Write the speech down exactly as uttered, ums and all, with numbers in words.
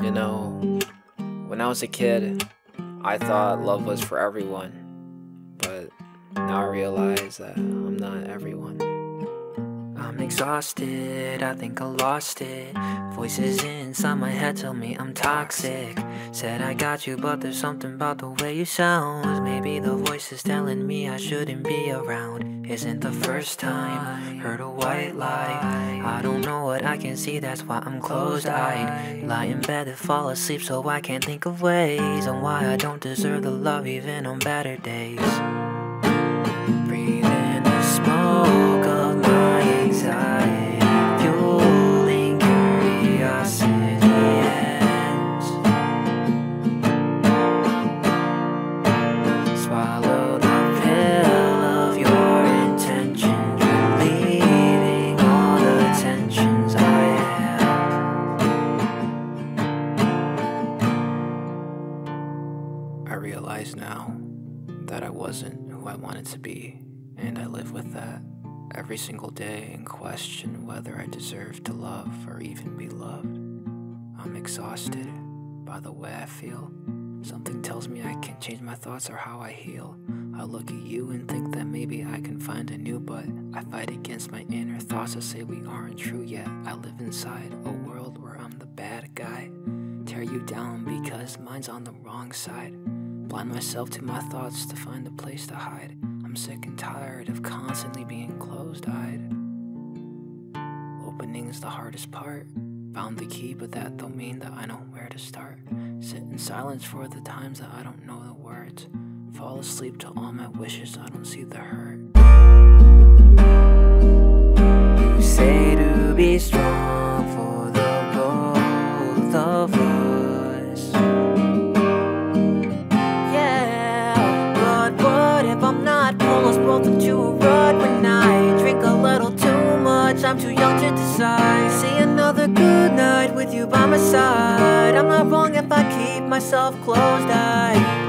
You know, when I was a kid, I thought love was for everyone, but now I realize that I'm not everyone. I'm exhausted, I think I lost it. Voices inside my head tell me I'm toxic. Said I got you, but there's something about the way you sound. Maybe the voice is telling me I shouldn't be around. Isn't the first time, heard a white lie. I don't know what I can see, that's why I'm closed-eyed. Lie in bed and fall asleep, so I can't think of ways on why I don't deserve the love even on better days. Breathe in the smoke of my anxiety. Now that I wasn't who I wanted to be, and I live with that every single day and question whether I deserve to love or even be loved. I'm exhausted by the way I feel. Something tells me I can't change my thoughts or how I heal. I look at you and think that maybe I can find a new, but I fight against my inner thoughts that say we aren't true yet. I live inside a world where I'm the bad guy, tear you down because mine's on the wrong side. Blind myself to my thoughts to find a place to hide. I'm sick and tired of constantly being closed-eyed. Opening's the hardest part. Found the key, but that don't mean that I know where to start. Sit in silence for the times that I don't know the words. Fall asleep to all my wishes, I don't see the hurt. You say to be strong for the both of us. I'm too young to decide. Say another good night with you by my side. I'm not wrong if I keep myself closed-eyed.